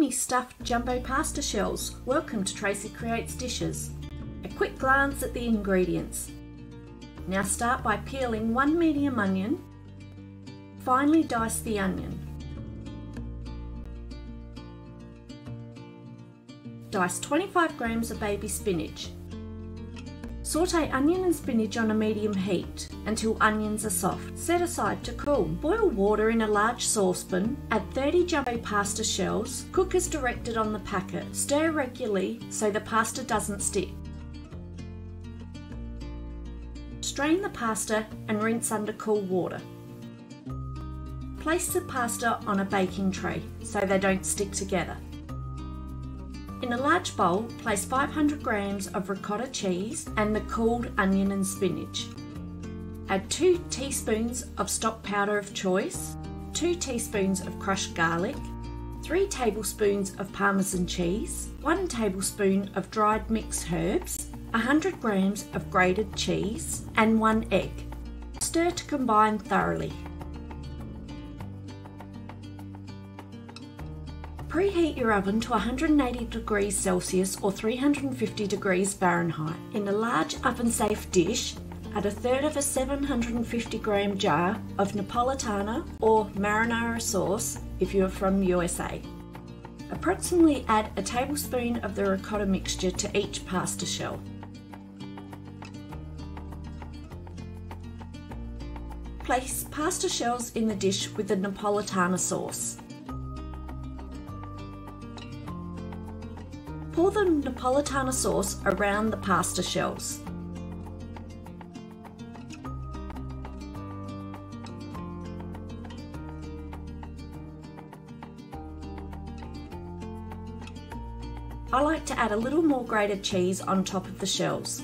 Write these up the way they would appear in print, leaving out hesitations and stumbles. creamy stuffed jumbo pasta shells. Welcome to Tracy Creates Dishes. A quick glance at the ingredients. Now start by peeling one medium onion. Finely dice the onion. Dice 25 grams of baby spinach. Sauté onion and spinach on a medium heat until onions are soft. Set aside to cool. Boil water in a large saucepan, add 30 jumbo pasta shells, cook as directed on the packet. Stir regularly so the pasta doesn't stick. Strain the pasta and rinse under cool water. Place the pasta on a baking tray so they don't stick together. In a large bowl, place 500 grams of ricotta cheese and the cooled onion and spinach. Add 2 teaspoons of stock powder of choice, 2 teaspoons of crushed garlic, 3 tablespoons of Parmesan cheese, 1 tablespoon of dried mixed herbs, 100 grams of grated cheese, and 1 egg. Stir to combine thoroughly. Preheat your oven to 180 degrees Celsius or 350 degrees Fahrenheit. In a large oven-safe dish, add 1/3 of a 750 gram jar of Napolitana or Marinara sauce if you are from USA. Approximately add a tablespoon of the ricotta mixture to each pasta shell. Place pasta shells in the dish with the Napolitana sauce. Pour the Napolitana sauce around the pasta shells. I like to add a little more grated cheese on top of the shells.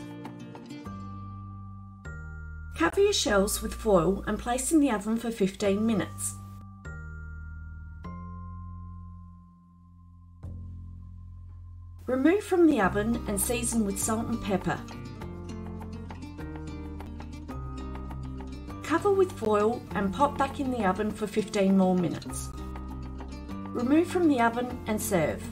Cover your shells with foil and place in the oven for 15 minutes. Remove from the oven and season with salt and pepper. Cover with foil and pop back in the oven for 15 more minutes. Remove from the oven and serve.